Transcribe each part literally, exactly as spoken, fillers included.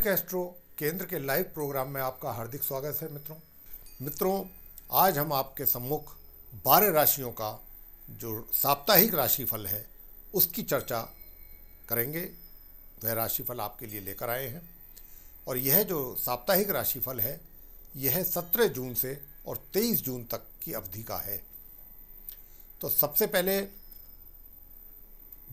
वैदिक एस्ट्रो केंद्र के लाइव प्रोग्राम में आपका हार्दिक स्वागत है मित्रों। मित्रों आज हम आपके सम्मुख बारह राशियों का जो साप्ताहिक राशिफल है उसकी चर्चा करेंगे। वह राशिफल आपके लिए लेकर आए हैं और यह जो साप्ताहिक राशिफल है यह सत्रह जून से और तेईस जून तक की अवधि का है। तो सबसे पहले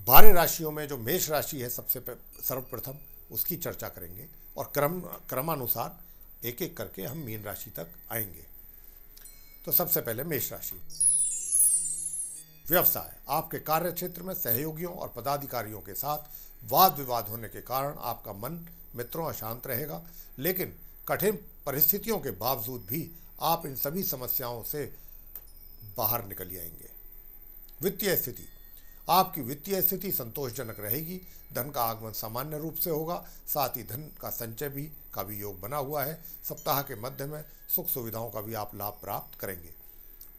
बारह राशियों में जो मेष राशि है सबसे सर्वप्रथम उसकी चर्चा करेंगे और क्रम क्रमानुसार एक एक करके हम मीन राशि तक आएंगे। तो सबसे पहले मेष राशि। व्यवसाय, आपके कार्य क्षेत्र में सहयोगियों और पदाधिकारियों के साथ वाद विवाद होने के कारण आपका मन मित्रों अशांत रहेगा, लेकिन कठिन परिस्थितियों के बावजूद भी आप इन सभी समस्याओं से बाहर निकल आएंगे। वित्तीय स्थिति, आपकी वित्तीय स्थिति संतोषजनक रहेगी। धन का आगमन सामान्य रूप से होगा, साथ ही धन का संचय भी का भी योग बना हुआ है। सप्ताह के मध्य में सुख सुविधाओं का भी आप लाभ प्राप्त करेंगे।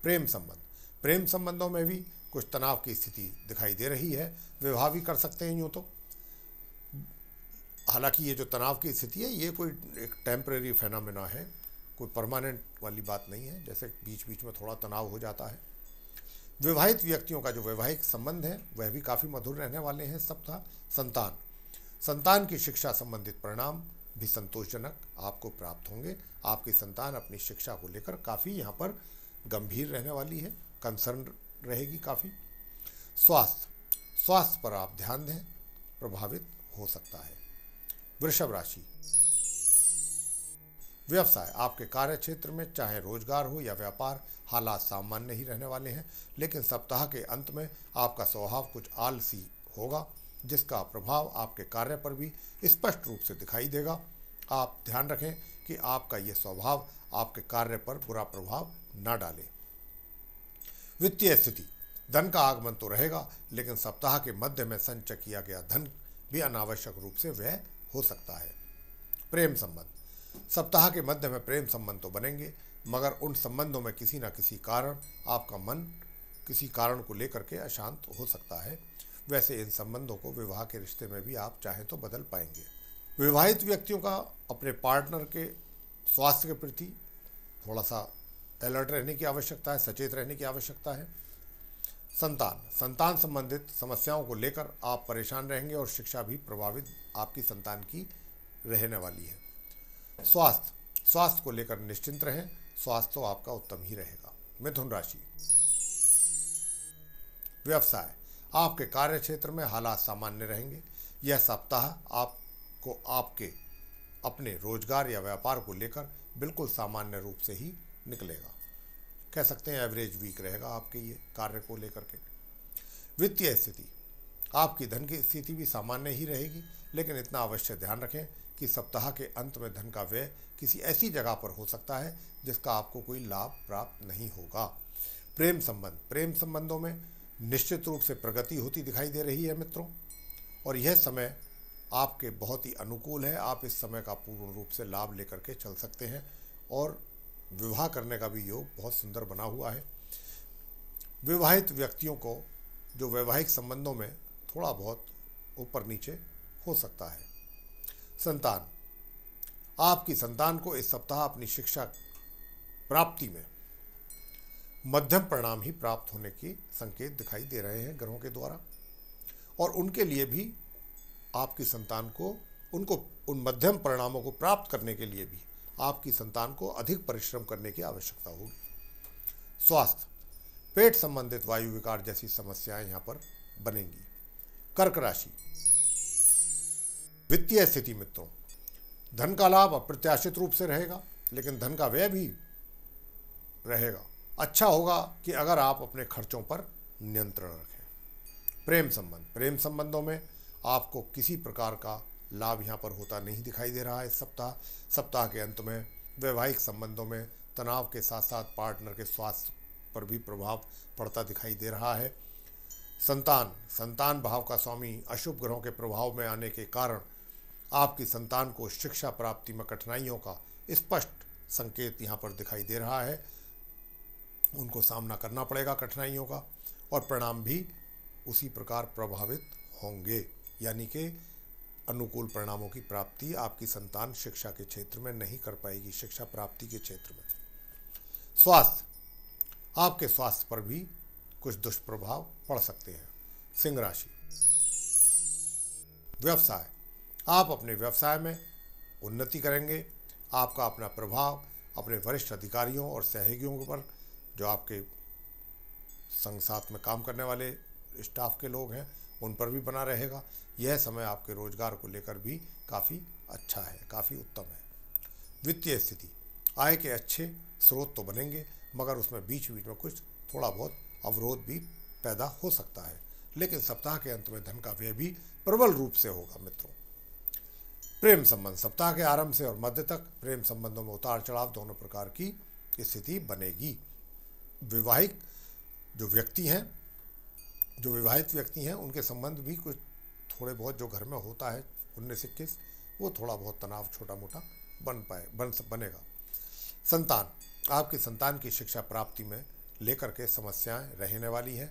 प्रेम संबंध, प्रेम संबंधों में भी कुछ तनाव की स्थिति दिखाई दे रही है। विवाह भी कर सकते हैं यूँ तो, हालांकि ये जो तनाव की स्थिति है ये कोई एक टेम्परेरी फेनोमेना है, कोई परमानेंट वाली बात नहीं है। जैसे बीच बीच में थोड़ा तनाव हो जाता है। विवाहित व्यक्तियों का जो वैवाहिक संबंध है वह भी काफ़ी मधुर रहने वाले हैं सप्ताह। संतान, संतान की शिक्षा संबंधित परिणाम भी संतोषजनक आपको प्राप्त होंगे। आपकी संतान अपनी शिक्षा को लेकर काफ़ी यहाँ पर गंभीर रहने वाली है, कंसर्न रहेगी काफ़ी। स्वास्थ्य, स्वास्थ्य पर आप ध्यान दें, प्रभावित हो सकता है। वृषभ राशि। व्यवसाय, आपके कार्य क्षेत्र में चाहे रोजगार हो या व्यापार, हालात सामान्य ही रहने वाले हैं, लेकिन सप्ताह के अंत में आपका स्वभाव कुछ आलसी होगा जिसका प्रभाव आपके कार्य पर भी स्पष्ट रूप से दिखाई देगा। आप ध्यान रखें कि आपका यह स्वभाव आपके कार्य पर बुरा प्रभाव ना डाले। वित्तीय स्थिति, धन का आगमन तो रहेगा लेकिन सप्ताह के मध्य में संचय किया गया धन भी अनावश्यक रूप से व्यय हो सकता है। प्रेम संबंध, सप्ताह के मध्य में प्रेम संबंध तो बनेंगे मगर उन संबंधों में किसी ना किसी कारण आपका मन किसी कारण को लेकर के अशांत हो सकता है। वैसे इन संबंधों को विवाह के रिश्ते में भी आप चाहें तो बदल पाएंगे। विवाहित व्यक्तियों का अपने पार्टनर के स्वास्थ्य के प्रति थोड़ा सा अलर्ट रहने की आवश्यकता है, सचेत रहने की आवश्यकता है। संतान, संतान संबंधित समस्याओं को लेकर आप परेशान रहेंगे और शिक्षा भी प्रभावित आपकी संतान की रहने वाली है। स्वास्थ्य, स्वास्थ्य को लेकर निश्चिंत रहें, स्वास्थ्य तो आपका उत्तम ही रहेगा। मिथुन राशि। व्यवसाय, आपके कार्य क्षेत्र में हालात सामान्य रहेंगे। यह सप्ताह आपको आपके अपने रोजगार या व्यापार को लेकर बिल्कुल सामान्य रूप से ही निकलेगा, कह सकते हैं एवरेज वीक रहेगा आपके ये कार्य को लेकर के। वित्तीय स्थिति, आपकी धन की स्थिति भी सामान्य ही रहेगी, लेकिन इतना अवश्य ध्यान रखें कि सप्ताह के अंत में धन का व्यय किसी ऐसी जगह पर हो सकता है जिसका आपको कोई लाभ प्राप्त नहीं होगा। प्रेम संबंध, प्रेम संबंधों में निश्चित रूप से प्रगति होती दिखाई दे रही है मित्रों, और यह समय आपके बहुत ही अनुकूल है। आप इस समय का पूर्ण रूप से लाभ लेकर के चल सकते हैं और विवाह करने का भी योग बहुत सुंदर बना हुआ है। विवाहित व्यक्तियों को जो वैवाहिक संबंधों में थोड़ा बहुत ऊपर नीचे हो सकता है। संतान, आपकी संतान को इस सप्ताह अपनी शिक्षा प्राप्ति में मध्यम परिणाम ही प्राप्त होने के संकेत दिखाई दे रहे हैं ग्रहों के द्वारा, और उनके लिए भी आपकी संतान को उनको उन मध्यम परिणामों को प्राप्त करने के लिए भी आपकी संतान को अधिक परिश्रम करने की आवश्यकता होगी। स्वास्थ्य, पेट संबंधित वायु विकार जैसी समस्याएं यहाँ पर बनेंगी। कर्क राशि। वित्तीय स्थिति मित्रों, धन का लाभ अप्रत्याशित रूप से रहेगा लेकिन धन का व्यय भी रहेगा। अच्छा होगा कि अगर आप अपने खर्चों पर नियंत्रण रखें। प्रेम संबंध, प्रेम संबंधों में आपको किसी प्रकार का लाभ यहाँ पर होता नहीं दिखाई दे रहा है इस सप्ताह। सप्ताह के अंत में वैवाहिक संबंधों में तनाव के साथ साथ पार्टनर के स्वास्थ्य पर भी प्रभाव पड़ता दिखाई दे रहा है। संतान, संतान भाव का स्वामी अशुभ ग्रहों के प्रभाव में आने के कारण आपकी संतान को शिक्षा प्राप्ति में कठिनाइयों का स्पष्ट संकेत यहाँ पर दिखाई दे रहा है। उनको सामना करना पड़ेगा कठिनाइयों का और परिणाम भी उसी प्रकार प्रभावित होंगे, यानी कि अनुकूल परिणामों की प्राप्ति आपकी संतान शिक्षा के क्षेत्र में नहीं कर पाएगी, शिक्षा प्राप्ति के क्षेत्र में। स्वास्थ्य, आपके स्वास्थ्य पर भी कुछ दुष्प्रभाव पड़ सकते हैं। सिंह राशि। व्यवसाय, आप अपने व्यवसाय में उन्नति करेंगे। आपका अपना प्रभाव अपने वरिष्ठ अधिकारियों और सहयोगियों पर, जो आपके संग साथ में काम करने वाले स्टाफ के लोग हैं, उन पर भी बना रहेगा। यह समय आपके रोजगार को लेकर भी काफ़ी अच्छा है, काफ़ी उत्तम है। वित्तीय स्थिति, आय के अच्छे स्रोत तो बनेंगे, मगर उसमें बीच बीच में कुछ थोड़ा बहुत अवरोध भी पैदा हो सकता है, लेकिन सप्ताह के अंत में धन का व्यय भी प्रबल रूप से होगा। मित्रों, प्रेम संबंध, सप्ताह के आरंभ से और मध्य तक प्रेम संबंधों में उतार चढ़ाव दोनों प्रकार की स्थिति बनेगी। विवाहिक जो व्यक्ति हैं, जो विवाहित व्यक्ति हैं, उनके संबंध भी कुछ थोड़े बहुत जो घर में होता है उन्नीस इक्कीस, वो थोड़ा बहुत तनाव छोटा मोटा बन पाए बन बनेगा। संतान, आपकी संतान की शिक्षा प्राप्ति में लेकर के समस्याएं रहने वाली हैं।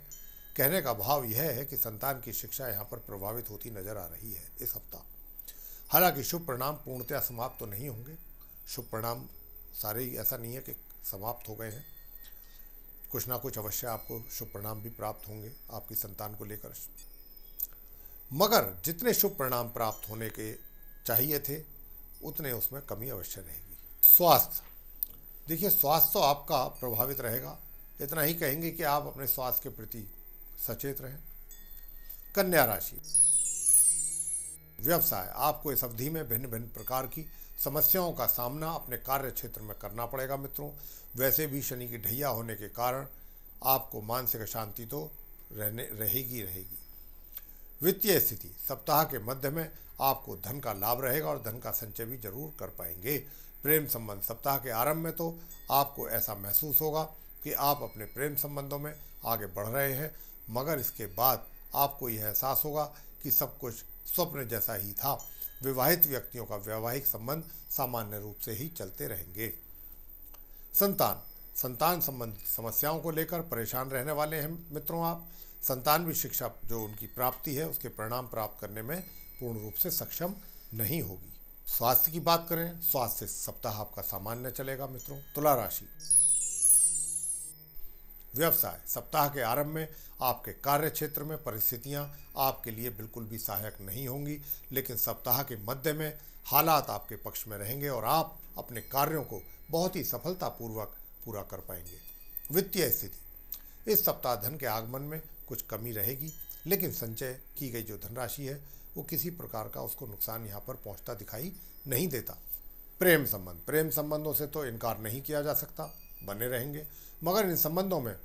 कहने का भाव यह है कि संतान की शिक्षा यहाँ पर प्रभावित होती नजर आ रही है इस सप्ताह। हालांकि शुभ परिणाम पूर्णतया समाप्त तो नहीं होंगे, शुभ परिणाम सारे ही ऐसा नहीं है कि समाप्त हो गए हैं, कुछ ना कुछ अवश्य आपको शुभ परिणाम भी प्राप्त होंगे आपकी संतान को लेकर। मगर जितने शुभ परिणाम प्राप्त होने के चाहिए थे उतने उसमें कमी अवश्य रहेगी। स्वास्थ्य, देखिए स्वास्थ्य तो आपका प्रभावित रहेगा, इतना ही कहेंगे कि आप अपने स्वास्थ्य के प्रति सचेत रहें। कन्या राशि। व्यवसाय, आपको इस अवधि में भिन्न भिन्न प्रकार की समस्याओं का सामना अपने कार्य क्षेत्र में करना पड़ेगा। मित्रों, वैसे भी शनि की ढैया होने के कारण आपको मानसिक शांति तो रहने रहेगी रहेगी। वित्तीय स्थिति, सप्ताह के मध्य में आपको धन का लाभ रहेगा और धन का संचय भी जरूर कर पाएंगे। प्रेम संबंध, सप्ताह के आरंभ में तो आपको ऐसा महसूस होगा कि आप अपने प्रेम संबंधों में आगे बढ़ रहे हैं, मगर इसके बाद आपको यह एहसास होगा कि सब कुछ स्वप्न जैसा ही था। विवाहित व्यक्तियों का वैवाहिक संबंध सामान्य रूप से ही चलते रहेंगे। संतान, संतान संबंधी समस्याओं को लेकर परेशान रहने वाले हैं मित्रों आप। संतान भी शिक्षा जो उनकी प्राप्ति है उसके परिणाम प्राप्त करने में पूर्ण रूप से सक्षम नहीं होगी। स्वास्थ्य की बात करें, स्वास्थ्य सप्ताह आपका सामान्य चलेगा मित्रों। तुला राशि। व्यवसाय, सप्ताह के आरंभ में आपके कार्य क्षेत्र में परिस्थितियां आपके लिए बिल्कुल भी सहायक नहीं होंगी, लेकिन सप्ताह के मध्य में हालात आपके पक्ष में रहेंगे और आप अपने कार्यों को बहुत ही सफलतापूर्वक पूरा कर पाएंगे। वित्तीय स्थिति, इस सप्ताह धन के आगमन में कुछ कमी रहेगी, लेकिन संचय की गई जो धनराशि है वो किसी प्रकार का उसको नुकसान यहाँ पर पहुँचता दिखाई नहीं देता। प्रेम संबंध, प्रेम संबंधों से तो इनकार नहीं किया जा सकता, बने रहेंगे, मगर इन संबंधों में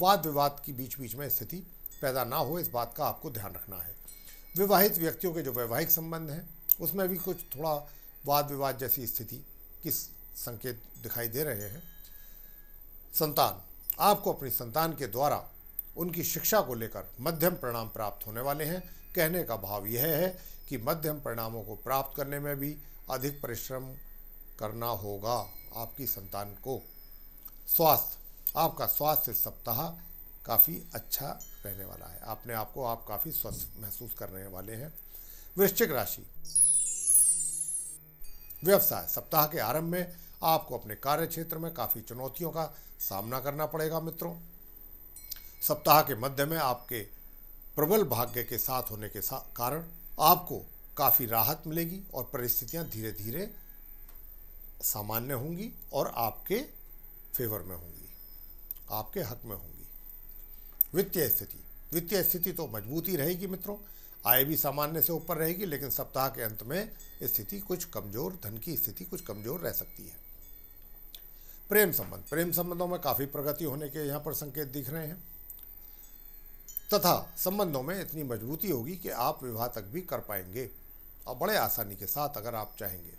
वाद विवाद की बीच बीच में स्थिति पैदा ना हो, इस बात का आपको ध्यान रखना है। विवाहित व्यक्तियों के जो वैवाहिक संबंध हैं उसमें भी कुछ थोड़ा वाद विवाद जैसी स्थिति के संकेत दिखाई दे रहे हैं। संतान, आपको अपनी संतान के द्वारा उनकी शिक्षा को लेकर मध्यम परिणाम प्राप्त होने वाले हैं। कहने का भाव यह है कि मध्यम परिणामों को प्राप्त करने में भी अधिक परिश्रम करना होगा आपकी संतान को। स्वास्थ्य, आपका स्वास्थ्य सप्ताह काफ़ी अच्छा रहने वाला है, अपने आप को आप काफ़ी स्वस्थ महसूस करने वाले हैं। वृश्चिक राशि। व्यवसाय, सप्ताह के आरंभ में आपको अपने कार्य क्षेत्र में काफ़ी चुनौतियों का सामना करना पड़ेगा मित्रों। सप्ताह के मध्य में आपके प्रबल भाग्य के साथ होने के साथ कारण आपको काफ़ी राहत मिलेगी और परिस्थितियां धीरे धीरे सामान्य होंगी और आपके फेवर में होंगी, आपके हक में होंगी। वित्तीय स्थिति, वित्तीय स्थिति तो मजबूत ही रहेगी मित्रों, आय भी सामान्य से ऊपर रहेगी, लेकिन सप्ताह के अंत में स्थिति कुछ कमजोर, धन की स्थिति कुछ कमजोर रह सकती है। प्रेम संबंध, प्रेम संबंधों में काफ़ी प्रगति होने के यहाँ पर संकेत दिख रहे हैं, तथा संबंधों में इतनी मजबूती होगी कि आप विवाह तक भी कर पाएंगे और बड़े आसानी के साथ अगर आप चाहेंगे।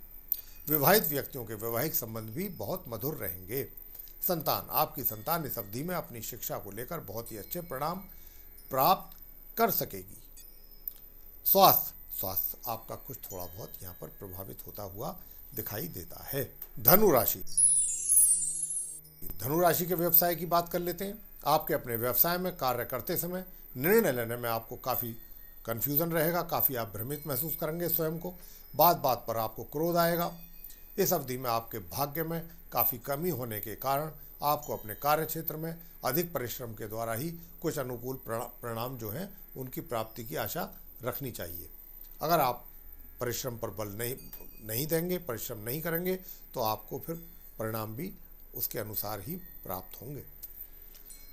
विवाहित व्यक्तियों के वैवाहिक संबंध भी बहुत मधुर रहेंगे। संतान, आपकी संतान इस अवधि में अपनी शिक्षा को लेकर बहुत ही अच्छे परिणाम प्राप्त कर सकेगी। स्वास्थ्य, स्वास्थ्य आपका कुछ थोड़ा बहुत यहाँ पर प्रभावित होता हुआ दिखाई देता है। धनु राशि। धनु राशि के व्यवसाय की बात कर लेते हैं। आपके अपने व्यवसाय में कार्य करते समय निर्णय लेने में आपको काफ़ी कन्फ्यूज़न रहेगा, काफ़ी आप भ्रमित महसूस करेंगे स्वयं को, बात बात पर आपको क्रोध आएगा। इस अवधि में आपके भाग्य में काफ़ी कमी होने के कारण आपको अपने कार्य क्षेत्र में अधिक परिश्रम के द्वारा ही कुछ अनुकूल परिणाम जो हैं उनकी प्राप्ति की आशा रखनी चाहिए। अगर आप परिश्रम पर बल नहीं नहीं देंगे, परिश्रम नहीं करेंगे तो आपको फिर परिणाम भी उसके अनुसार ही प्राप्त होंगे।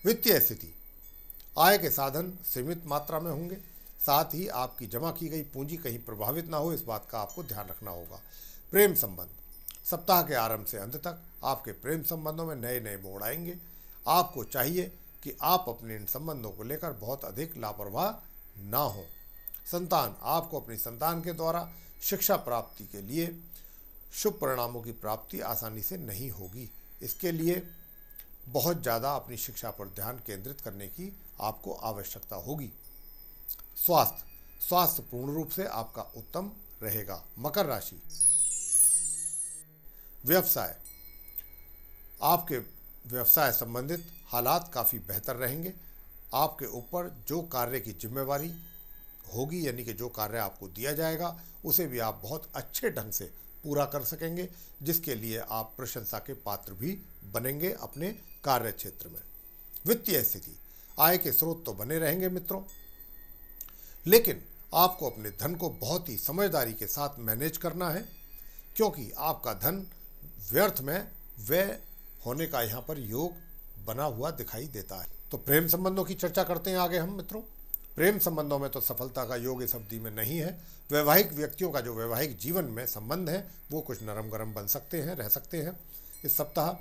वित्तीय स्थिति, आय के साधन सीमित मात्रा में होंगे, साथ ही आपकी जमा की गई पूंजी कहीं प्रभावित ना हो इस बात का आपको ध्यान रखना होगा। प्रेम संबंध, सप्ताह के आरंभ से अंत तक आपके प्रेम संबंधों में नए नए मोड़ आएंगे। आपको चाहिए कि आप अपने इन संबंधों को लेकर बहुत अधिक लापरवाह ना हो। संतान, आपको अपनी संतान के द्वारा शिक्षा प्राप्ति के लिए शुभ परिणामों की प्राप्ति आसानी से नहीं होगी, इसके लिए बहुत ज़्यादा अपनी शिक्षा पर ध्यान केंद्रित करने की आपको आवश्यकता होगी। स्वास्थ्य, स्वास्थ्य पूर्ण रूप से आपका उत्तम रहेगा। मकर राशि, व्यवसाय, आपके व्यवसाय संबंधित हालात काफ़ी बेहतर रहेंगे। आपके ऊपर जो कार्य की जिम्मेवारी होगी, यानी कि जो कार्य आपको दिया जाएगा उसे भी आप बहुत अच्छे ढंग से पूरा कर सकेंगे, जिसके लिए आप प्रशंसा के पात्र भी बनेंगे अपने कार्य क्षेत्र में। वित्तीय स्थिति, आय के स्रोत तो बने रहेंगे मित्रों, लेकिन आपको अपने धन को बहुत ही समझदारी के साथ मैनेज करना है, क्योंकि आपका धन व्यर्थ में व्यय होने का यहाँ पर योग बना हुआ दिखाई देता है। तो प्रेम संबंधों की चर्चा करते हैं आगे हम मित्रों। प्रेम संबंधों में तो सफलता का योग इस अवधि में नहीं है। वैवाहिक व्यक्तियों का जो वैवाहिक जीवन में संबंध है वो कुछ नरम गरम बन सकते हैं, रह सकते हैं इस सप्ताह।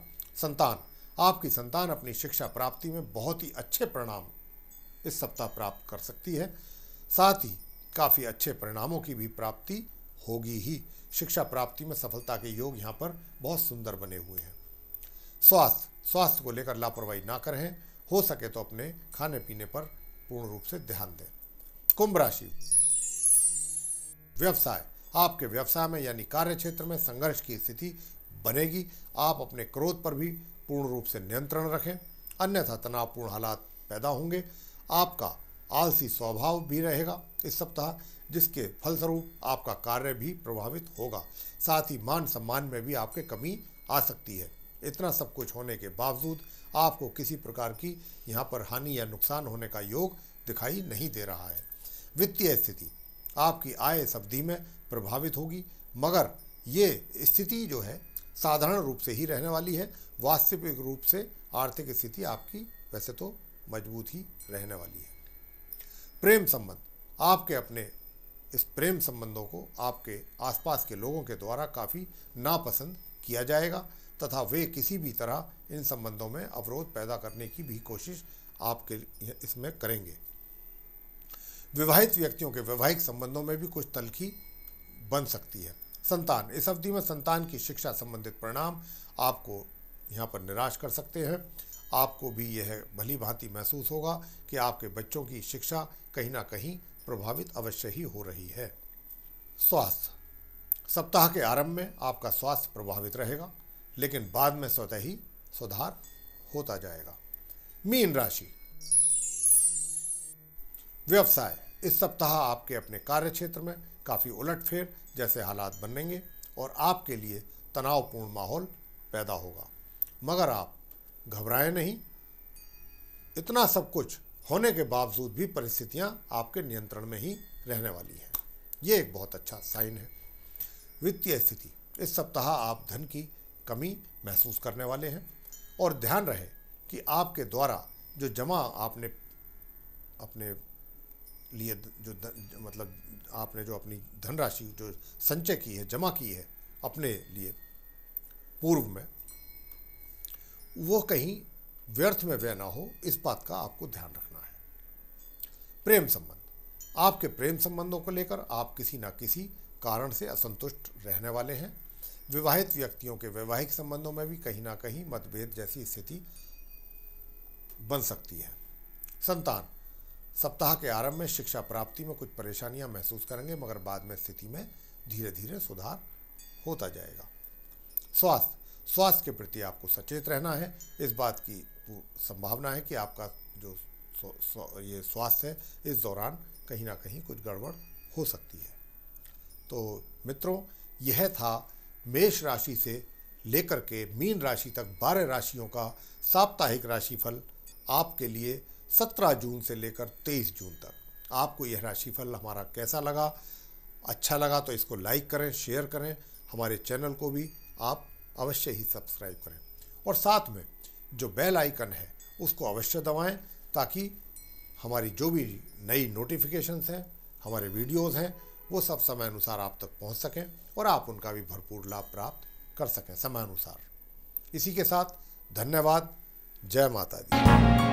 संतान, आपकी संतान अपनी शिक्षा प्राप्ति में बहुत ही अच्छे परिणाम इस सप्ताह प्राप्त कर सकती है, साथ ही काफ़ी अच्छे परिणामों की भी प्राप्ति होगी ही। शिक्षा प्राप्ति में सफलता के योग यहाँ पर बहुत सुंदर बने हुए हैं। स्वास्थ्य, स्वास्थ्य को लेकर लापरवाही ना करें, हो सके तो अपने खाने पीने पर पूर्ण रूप से ध्यान दें। कुंभ राशि, व्यवसाय, आपके व्यवसाय में यानी कार्य क्षेत्र में संघर्ष की स्थिति बनेगी। आप अपने क्रोध पर भी पूर्ण रूप से नियंत्रण रखें, अन्यथा तनावपूर्ण हालात पैदा होंगे। आपका आलसी स्वभाव भी रहेगा इस सप्ताह, जिसके फलस्वरूप आपका कार्य भी प्रभावित होगा, साथ ही मान सम्मान में भी आपके कमी आ सकती है। इतना सब कुछ होने के बावजूद आपको किसी प्रकार की यहाँ पर हानि या नुकसान होने का योग दिखाई नहीं दे रहा है। वित्तीय स्थिति, आपकी आय इस अवधि में प्रभावित होगी, मगर ये स्थिति जो है साधारण रूप से ही रहने वाली है। वास्तविक रूप से आर्थिक स्थिति आपकी वैसे तो मजबूत ही रहने वाली है। प्रेम संबंध, आपके अपने इस प्रेम संबंधों को आपके आसपास के लोगों के द्वारा काफ़ी नापसंद किया जाएगा, तथा वे किसी भी तरह इन संबंधों में अवरोध पैदा करने की भी कोशिश आपके इसमें करेंगे। विवाहित व्यक्तियों के वैवाहिक संबंधों में भी कुछ तल्खी बन सकती है। संतान, इस अवधि में संतान की शिक्षा संबंधित परिणाम आपको यहाँ पर निराश कर सकते हैं। आपको भी यह भली भांति महसूस होगा कि आपके बच्चों की शिक्षा कहीं ना कहीं प्रभावित अवश्य ही हो रही है। स्वास्थ्य, सप्ताह के आरंभ में आपका स्वास्थ्य प्रभावित रहेगा, लेकिन बाद में स्वतः ही सुधार होता जाएगा। मीन राशि, व्यवसाय, इस सप्ताह आपके अपने कार्य क्षेत्र में काफ़ी उलटफेर जैसे हालात बनेंगे और आपके लिए तनावपूर्ण माहौल पैदा होगा, मगर आप घबराएं नहीं। इतना सब कुछ होने के बावजूद भी परिस्थितियां आपके नियंत्रण में ही रहने वाली हैं, ये एक बहुत अच्छा साइन है। वित्तीय स्थिति, इस सप्ताह आप धन की कमी महसूस करने वाले हैं, और ध्यान रहे कि आपके द्वारा जो जमा आपने अपने लिए जो द, मतलब आपने जो अपनी धनराशि जो संचय की है, जमा की है अपने लिए पूर्व में, वो कहीं व्यर्थ में व्यय ना हो, इस बात का आपको ध्यान रखना है। प्रेम संबंध, आपके प्रेम संबंधों को लेकर आप किसी ना किसी कारण से असंतुष्ट रहने वाले हैं। विवाहित व्यक्तियों के वैवाहिक संबंधों में भी कहीं ना कहीं मतभेद जैसी स्थिति बन सकती है। संतान, सप्ताह के आरंभ में शिक्षा प्राप्ति में कुछ परेशानियां महसूस करेंगे, मगर बाद में स्थिति में धीरे धीरे सुधार होता जाएगा। स्वास्थ्य, स्वास्थ्य के प्रति आपको सचेत रहना है। इस बात की संभावना है कि आपका जो ये स्वास्थ्य है इस दौरान कहीं ना कहीं कुछ गड़बड़ हो सकती है। तो मित्रों, यह था मेष राशि से लेकर के मीन राशि तक बारह राशियों का साप्ताहिक राशिफल आपके लिए सत्रह जून से लेकर तेईस जून तक। आपको यह राशिफल हमारा कैसा लगा? अच्छा लगा तो इसको लाइक करें, शेयर करें, हमारे चैनल को भी आप अवश्य ही सब्सक्राइब करें और साथ में जो बेल आइकन है उसको अवश्य दबाएं ताकि हमारी जो भी नई नोटिफिकेशंस हैं, हमारे वीडियोस हैं, वो सब समय अनुसार आप तक पहुंच सकें और आप उनका भी भरपूर लाभ प्राप्त कर सकें समय अनुसार। इसी के साथ धन्यवाद। जय माता दी।